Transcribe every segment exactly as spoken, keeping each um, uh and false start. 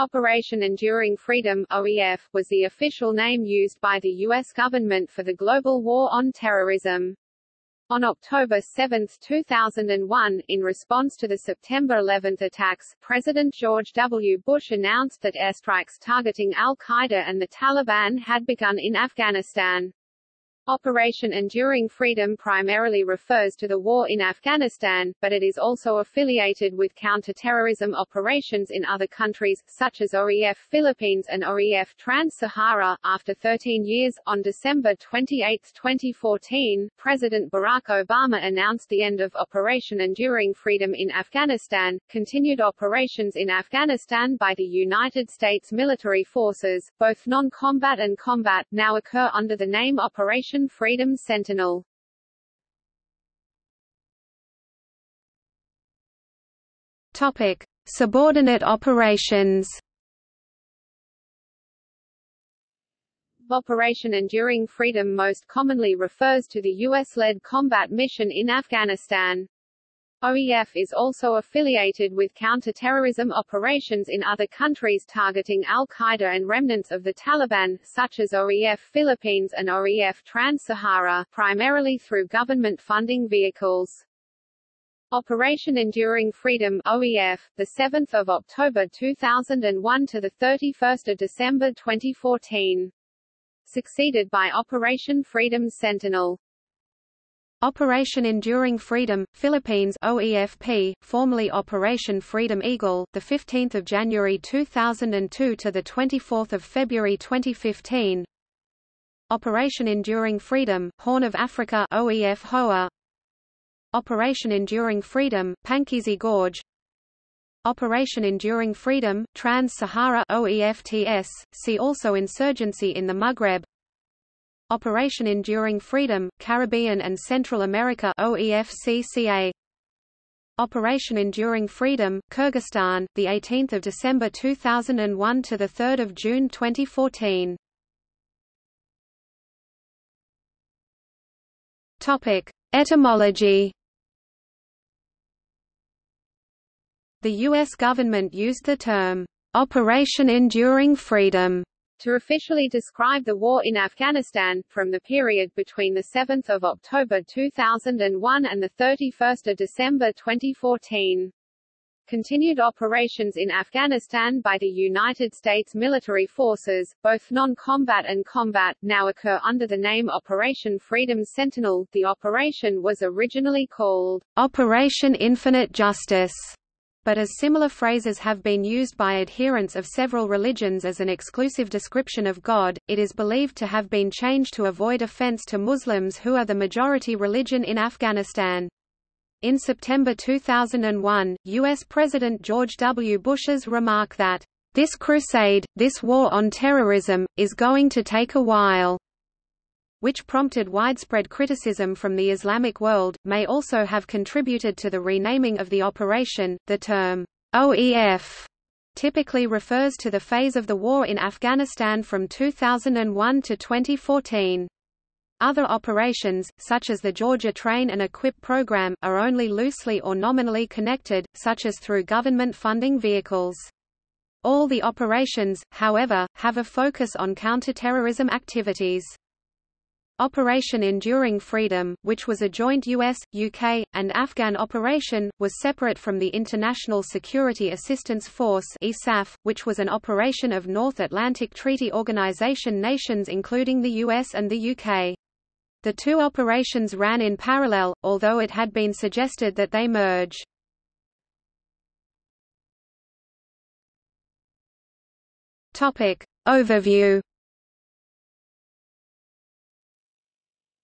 Operation Enduring Freedom O E F, was the official name used by the U S government for the global war on terrorism. On October seventh two thousand one, in response to the September eleventh attacks, President George W. Bush announced that airstrikes targeting Al-Qaeda and the Taliban had begun in Afghanistan. Operation Enduring Freedom primarily refers to the war in Afghanistan, but it is also affiliated with counterterrorism operations in other countries, such as O E F Philippines and O E F Trans-Sahara. After thirteen years, on December twenty-eighth twenty fourteen, President Barack Obama announced the end of Operation Enduring Freedom in Afghanistan. Continued operations in Afghanistan by the United States military forces, both non-combat and combat, now occur under the name Operation Freedom Sentinel. Topic: Subordinate operations. Operation Enduring Freedom most commonly refers to the U S-led combat mission in Afghanistan. O E F is also affiliated with counterterrorism operations in other countries targeting Al-Qaeda and remnants of the Taliban, such as O E F Philippines and O E F Trans-Sahara, primarily through government funding vehicles. Operation Enduring Freedom O E F, the seventh of October two thousand one to the thirty-first of December twenty fourteen, succeeded by Operation Freedom Sentinel. Operation Enduring Freedom Philippines O E F P, formerly Operation Freedom Eagle, the fifteenth of January two thousand two to the twenty-fourth of February twenty fifteen. Operation Enduring Freedom Horn of Africa O E F H O A. Operation Enduring Freedom Pankisi Gorge. Operation Enduring Freedom Trans-Sahara O E F T S. See also Insurgency in the Maghreb. Operation Enduring Freedom, Caribbean and Central America O E F C C A. Operation Enduring Freedom, Kyrgyzstan, the eighteenth of December two thousand one to the third of June twenty fourteen. Topic: Etymology. The U S government used the term Operation Enduring Freedom to officially describe the war in Afghanistan, from the period between seventh of October two thousand one and thirty-first of December twenty fourteen. Continued operations in Afghanistan by the United States military forces, both non-combat and combat, now occur under the name Operation Freedom Sentinel. The operation was originally called Operation Infinite Justice, but as similar phrases have been used by adherents of several religions as an exclusive description of God, it is believed to have been changed to avoid offense to Muslims, who are the majority religion in Afghanistan. In September two thousand one, U S President George W. Bush's remark that, "This crusade, this war on terrorism, is going to take a while," which prompted widespread criticism from the Islamic world, may also have contributed to the renaming of the operation. The term, O E F, typically refers to the phase of the war in Afghanistan from two thousand one to twenty fourteen. Other operations, such as the Georgia Train and Equip program, are only loosely or nominally connected, such as through government funding vehicles. All the operations, however, have a focus on counterterrorism activities. Operation Enduring Freedom, which was a joint U S, U K, and Afghan operation, was separate from the International Security Assistance Force (I S A F), which was an operation of North Atlantic Treaty Organization nations including the U S and the U K. The two operations ran in parallel, although it had been suggested that they merge. Topic: Overview.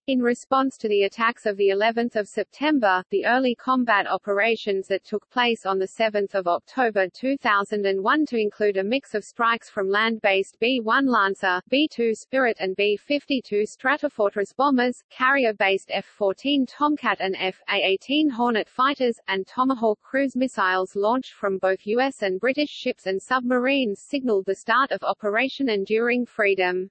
In response to the attacks of the eleventh of September, the early combat operations that took place on the seventh of October two thousand one to include a mix of strikes from land-based B one Lancer, B two Spirit and B fifty-two Stratofortress bombers, carrier-based F fourteen Tomcat and F A eighteen Hornet fighters, and Tomahawk cruise missiles launched from both U S and British ships and submarines signaled the start of Operation Enduring Freedom.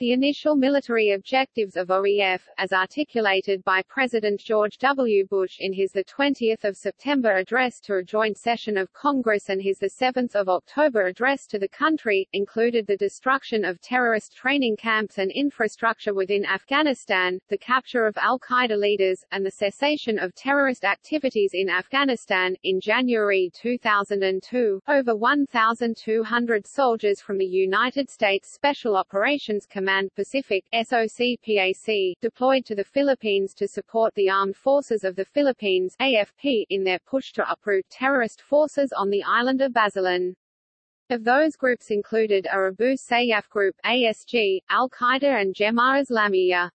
The initial military objectives of O E F, as articulated by President George W. Bush in his twentieth of September address to a joint session of Congress and his seventh of October address to the country, included the destruction of terrorist training camps and infrastructure within Afghanistan, the capture of Al-Qaeda leaders, and the cessation of terrorist activities in Afghanistan. In January two thousand two, over one thousand two hundred soldiers from the United States Special Operations Command Pacific (S O C PAC) deployed to the Philippines to support the Armed Forces of the Philippines (A F P) in their push to uproot terrorist forces on the island of Basilan. Of those groups included are Abu Sayyaf Group (A S G), Al-Qaeda and Jemaah Islamiyah.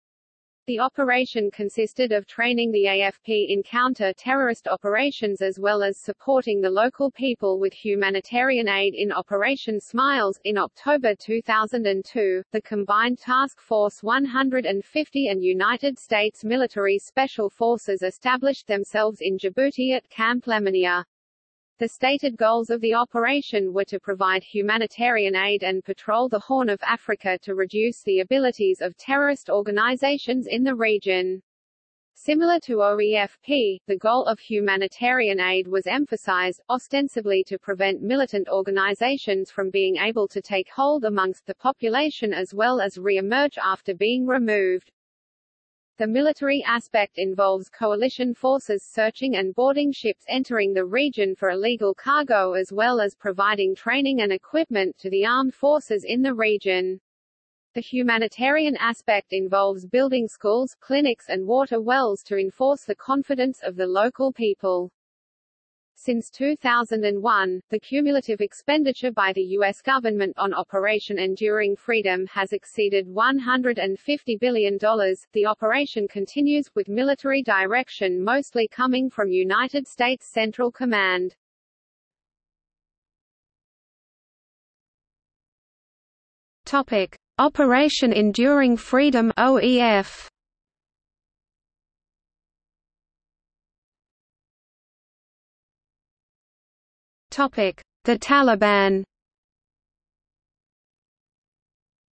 The operation consisted of training the A F P in counter-terrorist operations as well as supporting the local people with humanitarian aid in Operation Smiles. In October two thousand two, the combined Task Force one hundred fifty and United States military special forces established themselves in Djibouti at Camp Lemonnier. The stated goals of the operation were to provide humanitarian aid and patrol the Horn of Africa to reduce the abilities of terrorist organizations in the region. Similar to O E F P, the goal of humanitarian aid was emphasized, ostensibly to prevent militant organizations from being able to take hold amongst the population as well as re-emerge after being removed. The military aspect involves coalition forces searching and boarding ships entering the region for illegal cargo as well as providing training and equipment to the armed forces in the region. The humanitarian aspect involves building schools, clinics and water wells to enforce the confidence of the local people. Since two thousand one, the cumulative expenditure by the U S government on Operation Enduring Freedom has exceeded one hundred fifty billion dollars. The operation continues, with military direction mostly coming from United States Central Command. Topic: Operation Enduring Freedom (O E F). Topic: The Taliban.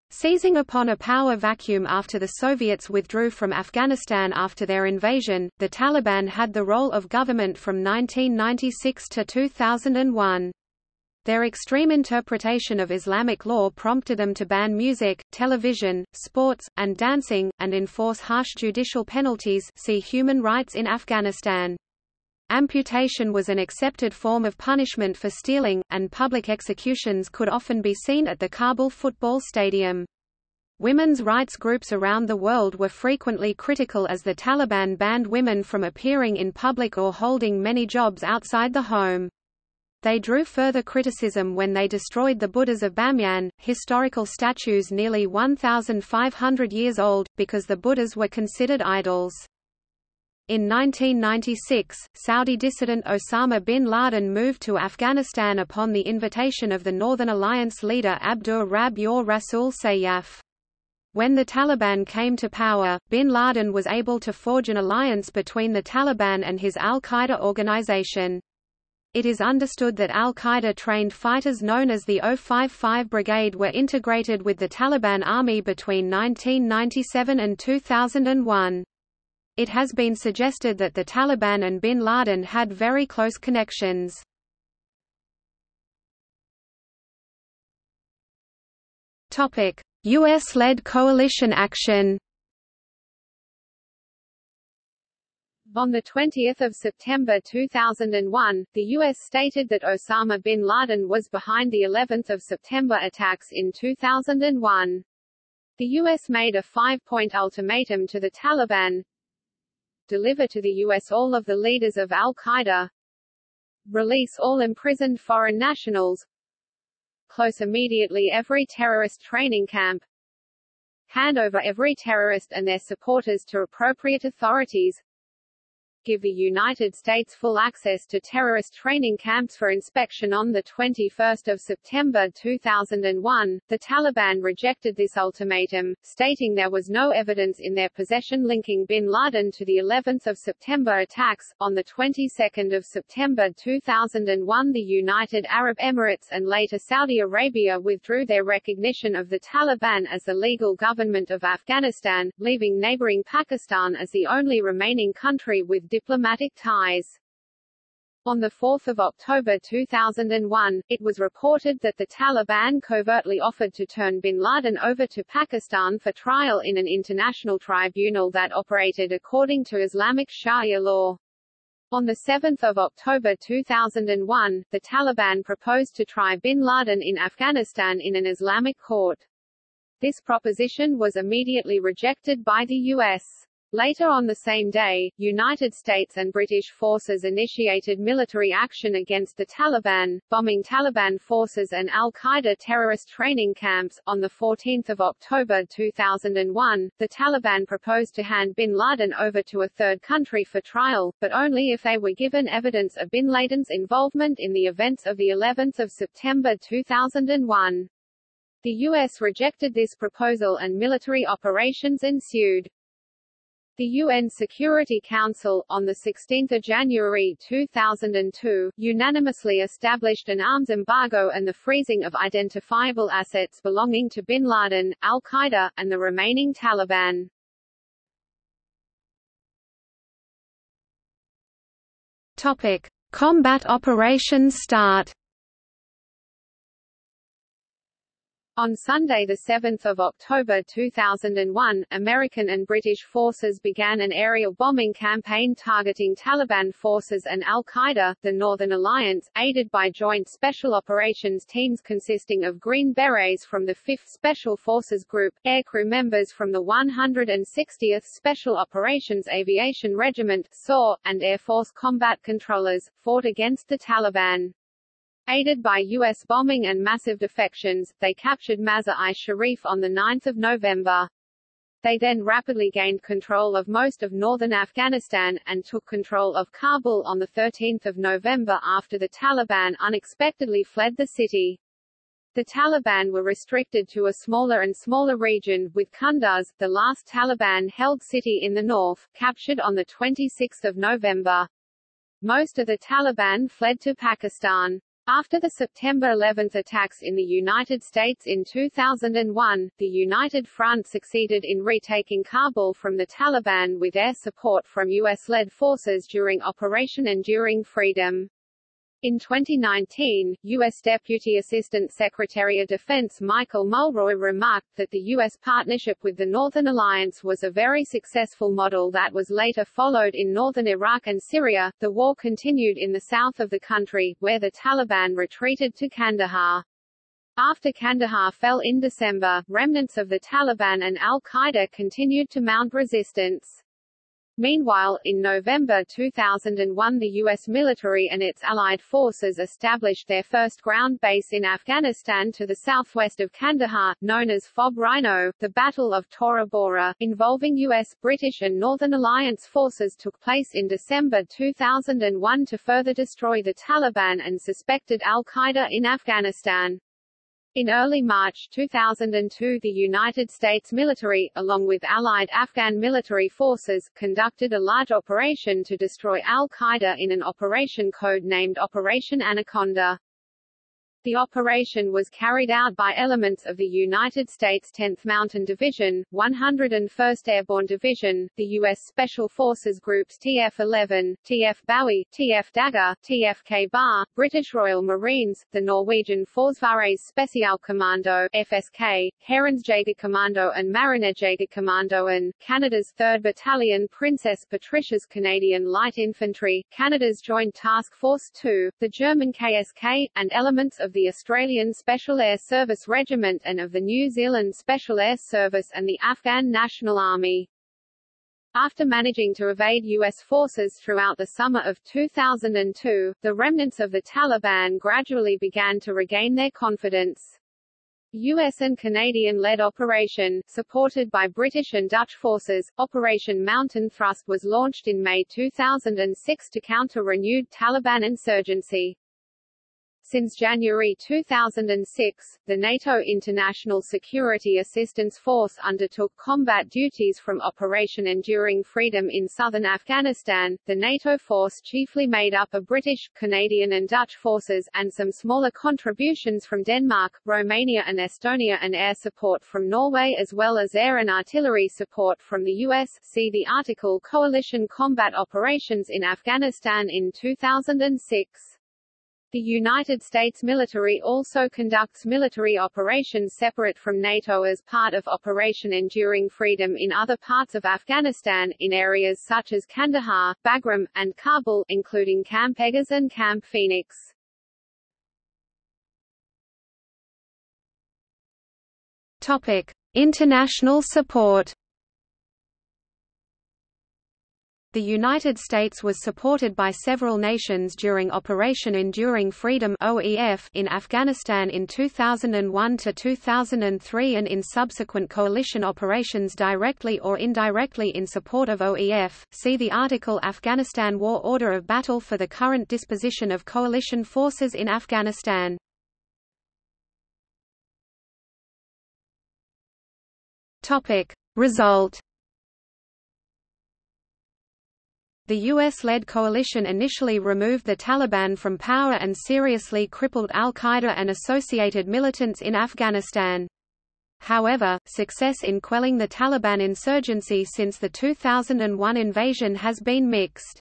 Seizing upon a power vacuum after the Soviets withdrew from Afghanistan after their invasion, the Taliban had the role of government from nineteen ninety-six to two thousand one. Their extreme interpretation of Islamic law prompted them to ban music, television, sports, and dancing, and enforce harsh judicial penalties. See human rights in Afghanistan. Amputation was an accepted form of punishment for stealing, and public executions could often be seen at the Kabul football stadium. Women's rights groups around the world were frequently critical as the Taliban banned women from appearing in public or holding many jobs outside the home. They drew further criticism when they destroyed the Buddhas of Bamyan, historical statues nearly one thousand five hundred years old, because the Buddhas were considered idols. In nineteen ninety-six, Saudi dissident Osama bin Laden moved to Afghanistan upon the invitation of the Northern Alliance leader Abdur Rabb-ur Rasul Sayyaf. When the Taliban came to power, bin Laden was able to forge an alliance between the Taliban and his Al-Qaeda organization. It is understood that Al-Qaeda trained fighters known as the oh five five Brigade were integrated with the Taliban army between nineteen ninety-seven and two thousand one. It has been suggested that the Taliban and bin Laden had very close connections. Topic: U S-led coalition action. On the twentieth of September two thousand one, the U S stated that Osama bin Laden was behind the eleventh of September attacks in two thousand one. The U S made a five-point ultimatum to the Taliban: deliver to the U S all of the leaders of Al-Qaeda, release all imprisoned foreign nationals, close immediately every terrorist training camp, hand over every terrorist and their supporters to appropriate authorities, give the United States full access to terrorist training camps for inspection. On the twenty-first of September two thousand one, the Taliban rejected this ultimatum, stating there was no evidence in their possession linking bin Laden to the eleventh of September attacks. On the twenty-second of September two thousand one, the United Arab Emirates and later Saudi Arabia withdrew their recognition of the Taliban as the legal government of Afghanistan, leaving neighboring Pakistan as the only remaining country with diplomatic ties. On the fourth of October two thousand one, it was reported that the Taliban covertly offered to turn bin Laden over to Pakistan for trial in an international tribunal that operated according to Islamic Sharia law. On the seventh of October two thousand one, the Taliban proposed to try bin Laden in Afghanistan in an Islamic court. This proposition was immediately rejected by the U S Later on the same day, United States and British forces initiated military action against the Taliban, bombing Taliban forces and Al-Qaeda terrorist training camps. On the fourteenth of October two thousand one, the Taliban proposed to hand bin Laden over to a third country for trial, but only if they were given evidence of bin Laden's involvement in the events of the eleventh of September two thousand one. The U S rejected this proposal and military operations ensued. The U N Security Council, on the sixteenth of January two thousand two, unanimously established an arms embargo and the freezing of identifiable assets belonging to bin Laden, Al-Qaeda, and the remaining Taliban. Topic. Combat operations start. On Sunday, the seventh of October two thousand one, American and British forces began an aerial bombing campaign targeting Taliban forces and Al-Qaeda. The Northern Alliance, aided by joint special operations teams consisting of Green Berets from the fifth Special Forces Group, aircrew members from the one hundred sixtieth Special Operations Aviation Regiment (S O A), and Air Force combat controllers, fought against the Taliban. Aided by U S bombing and massive defections, they captured Mazar-i Sharif on the ninth of November. They then rapidly gained control of most of northern Afghanistan, and took control of Kabul on the thirteenth of November after the Taliban unexpectedly fled the city. The Taliban were restricted to a smaller and smaller region, with Kunduz, the last Taliban-held city in the north, captured on the twenty-sixth of November. Most of the Taliban fled to Pakistan. After the September eleventh attacks in the United States in two thousand one, the United Front succeeded in retaking Kabul from the Taliban with air support from U S-led forces during Operation Enduring Freedom. In twenty nineteen, U S Deputy Assistant Secretary of Defense Michael Mulroy remarked that the U S partnership with the Northern Alliance was a very successful model that was later followed in northern Iraq and Syria. The war continued in the south of the country, where the Taliban retreated to Kandahar. After Kandahar fell in December, remnants of the Taliban and Al-Qaeda continued to mount resistance. Meanwhile, in November two thousand one, the U S military and its allied forces established their first ground base in Afghanistan to the southwest of Kandahar, known as Fob Rhino. The Battle of Tora Bora, involving U S, British and Northern Alliance forces, took place in December two thousand one to further destroy the Taliban and suspected Al-Qaeda in Afghanistan. In early March two thousand two, the United States military, along with allied Afghan military forces, conducted a large operation to destroy Al-Qaeda in an operation code named Operation Anaconda. The operation was carried out by elements of the United States tenth Mountain Division, one hundred first Airborne Division, the U S Special Forces Groups T F eleven, T F Bowie, T F Dagger, T F K Bar, British Royal Marines, the Norwegian Forsvarets Spesialkommando, F S K, Herrensjegerkommando and Marinejegerkommando, and Canada's third Battalion Princess Patricia's Canadian Light Infantry, Canada's Joint Task Force two, the German K S K, and elements of the Australian Special Air Service Regiment and of the New Zealand Special Air Service and the Afghan National Army. After managing to evade U S forces throughout the summer of two thousand two, the remnants of the Taliban gradually began to regain their confidence. U S and Canadian-led operation, supported by British and Dutch forces, Operation Mountain Thrust was launched in May two thousand six to counter renewed Taliban insurgency. Since January two thousand six, the NATO International Security Assistance Force undertook combat duties from Operation Enduring Freedom in southern Afghanistan. The NATO force chiefly made up of British, Canadian and Dutch forces, and some smaller contributions from Denmark, Romania and Estonia, and air support from Norway, as well as air and artillery support from the U S. See the article Coalition Combat Operations in Afghanistan in two thousand six. The United States military also conducts military operations separate from NATO as part of Operation Enduring Freedom in other parts of Afghanistan, in areas such as Kandahar, Bagram, and Kabul, including Camp Eggers and Camp Phoenix. Topic: International support. The United States was supported by several nations during Operation Enduring Freedom (O E F) in Afghanistan in two thousand one to two thousand three and in subsequent coalition operations directly or indirectly in support of O E F. See the article Afghanistan War Order of Battle for the current disposition of coalition forces in Afghanistan. Topic: Result. The U S-led coalition initially removed the Taliban from power and seriously crippled Al-Qaeda and associated militants in Afghanistan. However, success in quelling the Taliban insurgency since the two thousand one invasion has been mixed.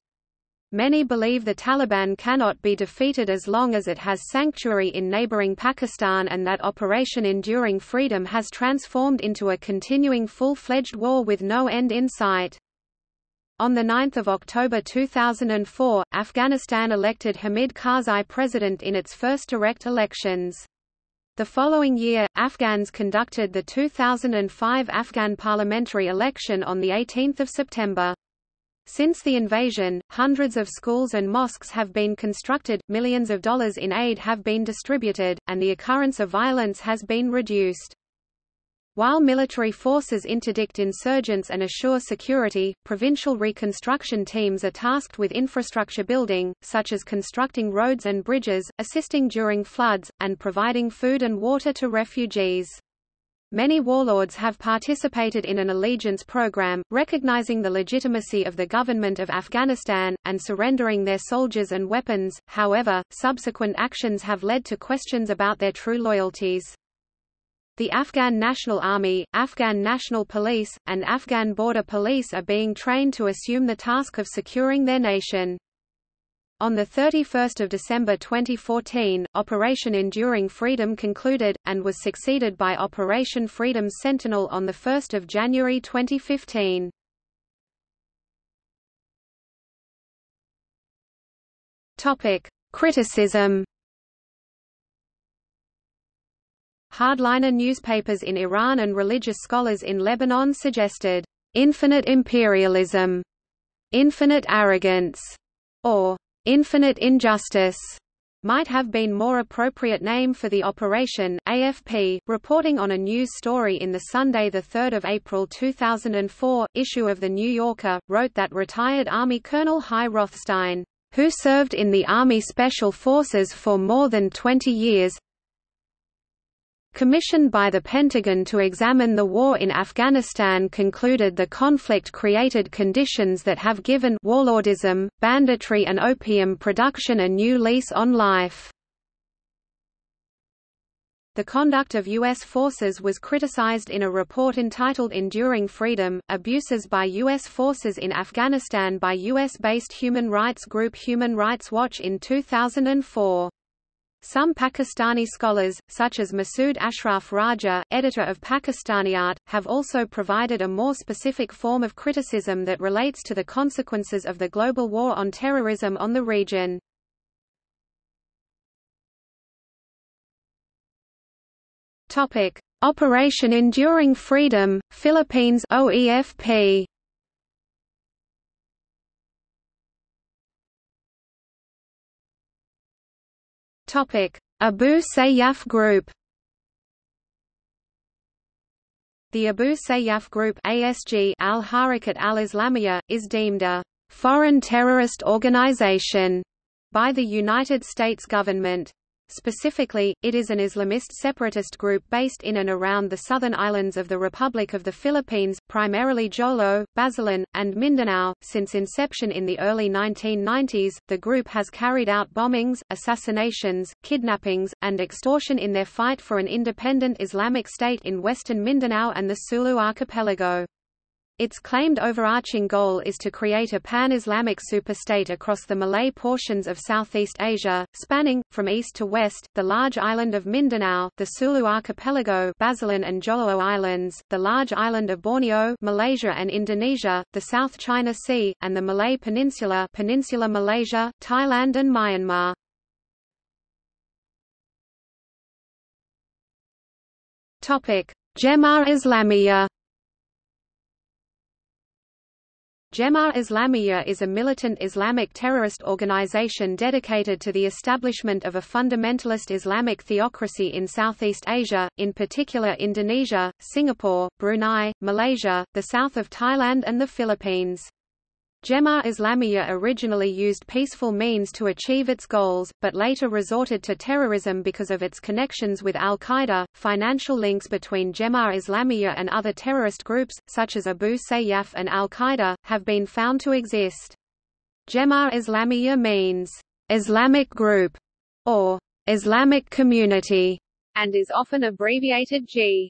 Many believe the Taliban cannot be defeated as long as it has sanctuary in neighboring Pakistan, and that Operation Enduring Freedom has transformed into a continuing full-fledged war with no end in sight. On the ninth of October two thousand four, Afghanistan elected Hamid Karzai president in its first direct elections. The following year, Afghans conducted the two thousand five Afghan parliamentary election on the eighteenth of September. Since the invasion, hundreds of schools and mosques have been constructed, millions of dollars in aid have been distributed, and the occurrence of violence has been reduced. While military forces interdict insurgents and assure security, provincial reconstruction teams are tasked with infrastructure building, such as constructing roads and bridges, assisting during floods, and providing food and water to refugees. Many warlords have participated in an allegiance program, recognizing the legitimacy of the government of Afghanistan, and surrendering their soldiers and weapons. However, subsequent actions have led to questions about their true loyalties. The Afghan National Army, Afghan National Police, and Afghan Border Police are being trained to assume the task of securing their nation. On the thirty-first of December twenty fourteen, Operation Enduring Freedom concluded, and was succeeded by Operation Freedom Sentinel on the first of January twenty fifteen. Criticism. Hardliner newspapers in Iran and religious scholars in Lebanon suggested, "...infinite imperialism", "...infinite arrogance", or "...infinite injustice", might have been more appropriate name for the operation. A F P, reporting on a news story in the Sunday the third of April two thousand four, issue of The New Yorker, wrote that retired Army Colonel Hai Rothstein, who served in the Army Special Forces for more than twenty years, commissioned by the Pentagon to examine the war in Afghanistan, concluded the conflict created conditions that have given warlordism, banditry and opium production a new lease on life. The conduct of U S forces was criticized in a report entitled Enduring Freedom, Abuses by U S Forces in Afghanistan by U S-based human rights group Human Rights Watch in two thousand four. Some Pakistani scholars, such as Masood Ashraf Raja, editor of Pakistaniyat, have also provided a more specific form of criticism that relates to the consequences of the global war on terrorism on the region. Topic: Operation Enduring Freedom, Philippines O E F P. Topic: Abu Sayyaf Group. The Abu Sayyaf Group (A S G) Al-Harakat al-Islamiyah, is deemed a «foreign terrorist organization» by the United States government. Specifically, it is an Islamist separatist group based in and around the southern islands of the Republic of the Philippines, primarily Jolo, Basilan, and Mindanao. Since inception in the early nineteen nineties, the group has carried out bombings, assassinations, kidnappings, and extortion in their fight for an independent Islamic state in western Mindanao and the Sulu Archipelago. Its claimed overarching goal is to create a pan-Islamic superstate across the Malay portions of Southeast Asia, spanning, from east to west, the large island of Mindanao, the Sulu Archipelago, Basilan and Jolo Islands, the large island of Borneo, Malaysia and Indonesia, the South China Sea, and the Malay Peninsula, Peninsula Malaysia, Thailand and Myanmar. Topic: Jemaah Islamiyah. Jemaah Islamiyah is a militant Islamic terrorist organization dedicated to the establishment of a fundamentalist Islamic theocracy in Southeast Asia, in particular Indonesia, Singapore, Brunei, Malaysia, the south of Thailand and the Philippines. Jemaah Islamiyah originally used peaceful means to achieve its goals, but later resorted to terrorism because of its connections with Al-Qaeda. Financial links between Jemaah Islamiyah and other terrorist groups, such as Abu Sayyaf and Al-Qaeda, have been found to exist. Jemaah Islamiyah means, "Islamic group," or "Islamic community," and is often abbreviated J.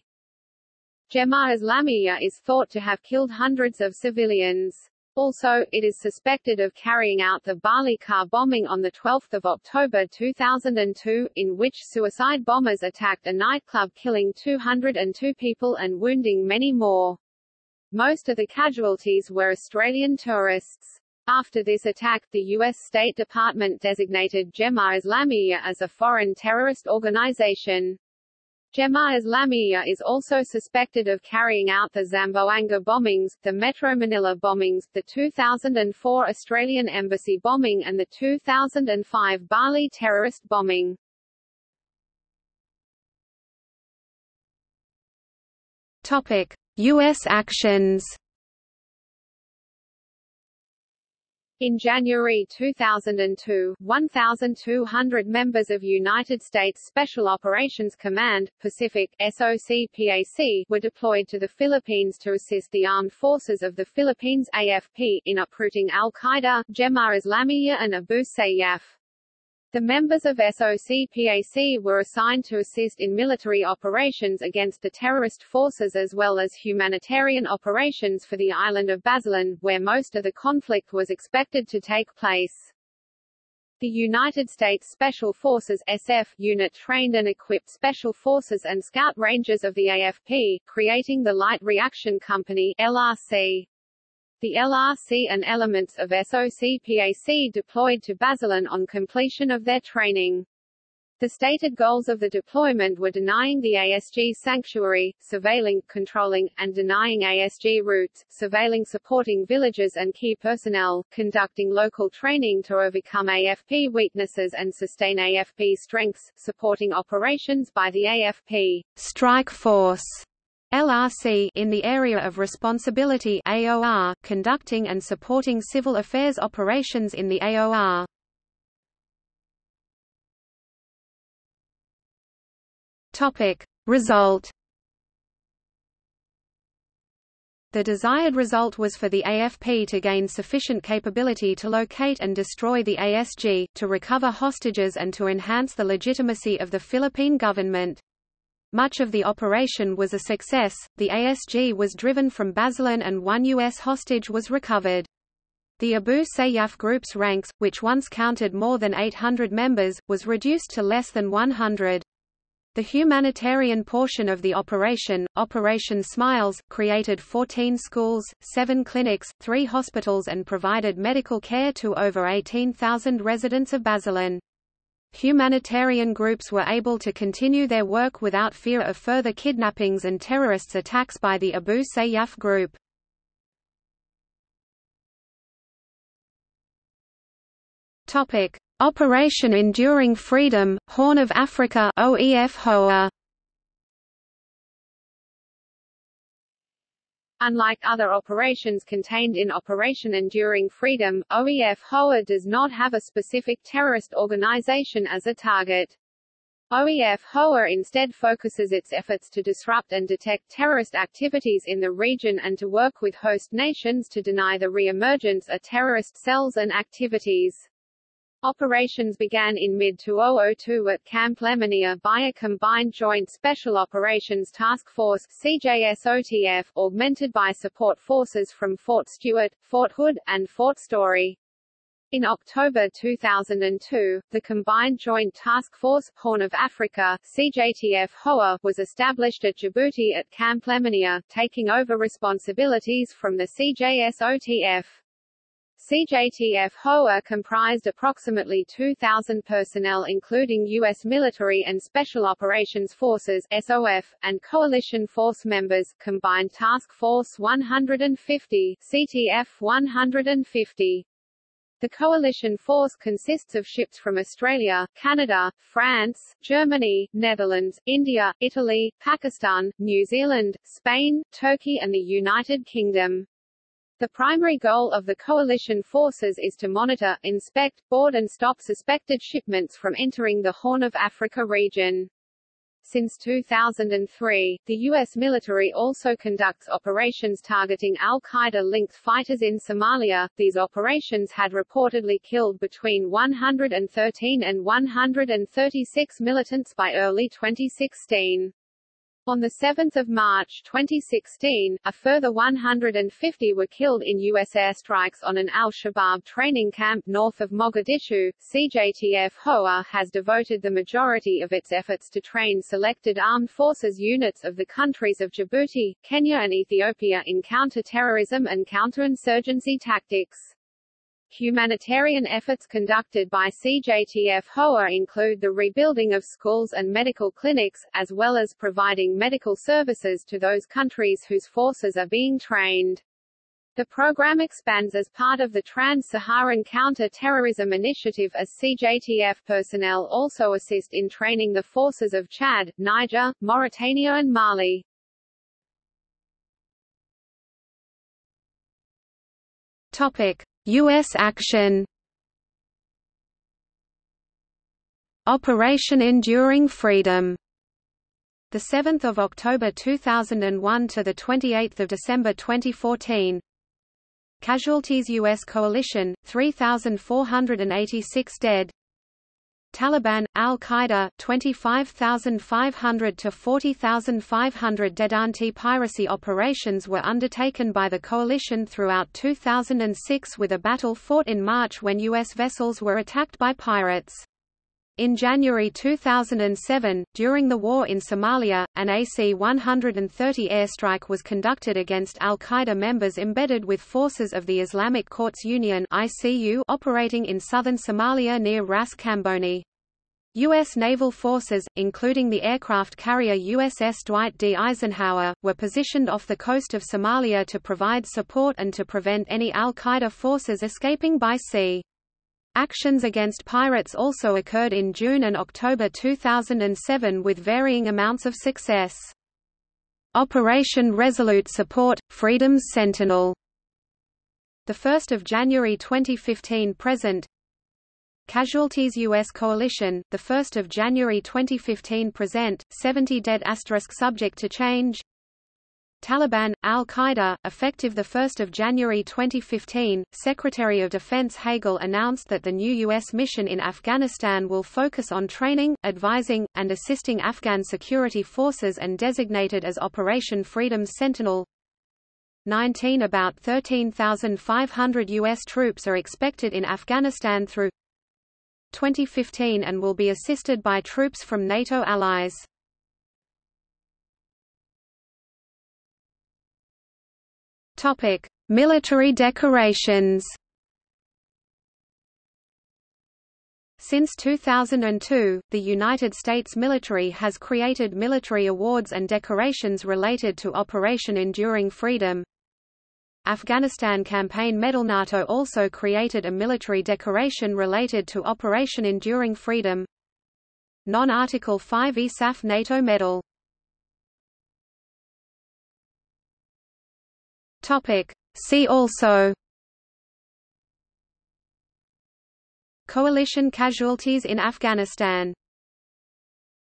Jemaah Islamiyah is thought to have killed hundreds of civilians. Also, it is suspected of carrying out the Bali car bombing on the twelfth of October two thousand two, in which suicide bombers attacked a nightclub, killing two hundred two people and wounding many more. Most of the casualties were Australian tourists. After this attack, the U S State Department designated Jemaah Islamiyah as a foreign terrorist organization. Jemaah Islamiyah is also suspected of carrying out the Zamboanga bombings, the Metro Manila bombings, the two thousand four Australian Embassy bombing and the two thousand five Bali terrorist bombing. Topic: U S actions. In January two thousand two, one thousand two hundred members of United States Special Operations Command, Pacific (S O C PAC) were deployed to the Philippines to assist the Armed Forces of the Philippines A F P in uprooting Al-Qaeda, Jemaah Islamiyah and Abu Sayyaf. The members of S O C PAC were assigned to assist in military operations against the terrorist forces as well as humanitarian operations for the island of Basilan, where most of the conflict was expected to take place. The United States Special Forces S F unit trained and equipped Special Forces and Scout Rangers of the A F P, creating the Light Reaction Company L R C. The L R C and elements of S O C PAC deployed to Basilan on completion of their training. The stated goals of the deployment were denying the A S G sanctuary, surveilling, controlling, and denying A S G routes, surveilling supporting villages and key personnel, conducting local training to overcome A F P weaknesses and sustain A F P strengths, supporting operations by the A F P strike force L R C in the area of responsibility A O R, conducting and supporting civil affairs operations in the A O R. Topic: Result. The desired result was for the A F P to gain sufficient capability to locate and destroy the A S G, to recover hostages and to enhance the legitimacy of the Philippine government. Much of the operation was a success, the A S G was driven from Basilan and one U S hostage was recovered. The Abu Sayyaf Group's ranks, which once counted more than eight hundred members, was reduced to less than one hundred. The humanitarian portion of the operation, Operation Smiles, created fourteen schools, seven clinics, three hospitals and provided medical care to over eighteen thousand residents of Basilan. Humanitarian groups were able to continue their work without fear of further kidnappings and terrorist attacks by the Abu Sayyaf Group. Topic: Operation Enduring Freedom, Horn of Africa O E F H O A. Unlike other operations contained in Operation Enduring Freedom, O E F H O A does not have a specific terrorist organization as a target. O E F H O A instead focuses its efforts to disrupt and detect terrorist activities in the region and to work with host nations to deny the re-emergence of terrorist cells and activities. Operations began in mid two thousand two at Camp Lemonnier by a combined Joint Special Operations Task Force C J S O T F, augmented by support forces from Fort Stewart, Fort Hood, and Fort Story. In October two thousand two, the Combined Joint Task Force, Horn of Africa, C J T F H O A, was established at Djibouti at Camp Lemonnier, taking over responsibilities from the C J S O T F. C J T F H O A comprised approximately two thousand personnel including U S military and Special Operations Forces S O F, and coalition force members, Combined Task Force one hundred fifty C T F one hundred fifty. The coalition force consists of ships from Australia, Canada, France, Germany, Netherlands, India, Italy, Pakistan, New Zealand, Spain, Turkey and the United Kingdom. The primary goal of the coalition forces is to monitor, inspect, board and stop suspected shipments from entering the Horn of Africa region. Since two thousand three, the U S military also conducts operations targeting Al-Qaeda-linked fighters in Somalia. These operations had reportedly killed between one hundred thirteen and one hundred thirty-six militants by early twenty sixteen. On the seventh of March twenty sixteen, a further one hundred fifty were killed in U S airstrikes on an al-Shabaab training camp north of Mogadishu. C J T F H O A has devoted the majority of its efforts to train selected armed forces units of the countries of Djibouti, Kenya and Ethiopia in counter-terrorism and counterinsurgency tactics. Humanitarian efforts conducted by C J T F H O A include the rebuilding of schools and medical clinics, as well as providing medical services to those countries whose forces are being trained. The program expands as part of the Trans-Saharan Counter-Terrorism Initiative as C J T F personnel also assist in training the forces of Chad, Niger, Mauritania and Mali. Topic: U S action. Operation Enduring Freedom. The seventh of October two thousand one to the twenty-eighth of December twenty fourteen. Casualties: U S coalition three thousand four hundred eighty-six dead. Taliban, Al-Qaeda, twenty-five thousand five hundred to forty thousand five hundred dead. Anti-piracy operations were undertaken by the coalition throughout two thousand six with a battle fought in March when U S vessels were attacked by pirates. In January two thousand seven, during the war in Somalia, an A C one thirty airstrike was conducted against Al-Qaeda members embedded with forces of the Islamic Courts Union I C U operating in southern Somalia near Ras Kamboni. U S naval forces, including the aircraft carrier U S S Dwight D. Eisenhower, were positioned off the coast of Somalia to provide support and to prevent any Al-Qaeda forces escaping by sea. Actions against pirates also occurred in June and October two thousand seven with varying amounts of success. Operation Resolute Support – Freedom Sentinel. the first of January twenty fifteen present. Casualties: U S coalition, the first of January twenty fifteen present, seventy dead. Asterisk subject to change. Taliban, Al-Qaeda, effective the first of January twenty fifteen, Secretary of Defense Hagel announced that the new U S mission in Afghanistan will focus on training, advising, and assisting Afghan security forces and designated as Operation Freedom Sentinel. nineteen About thirteen thousand five hundred U S troops are expected in Afghanistan through twenty fifteen and will be assisted by troops from NATO allies. Topic: Military decorations. Since two thousand two, the United States military has created military awards and decorations related to Operation Enduring Freedom. Afghanistan Campaign Medal. NATO also created a military decoration related to Operation Enduring Freedom. Non-Article five E S A F NATO Medal. Topic. See also: Coalition casualties in Afghanistan.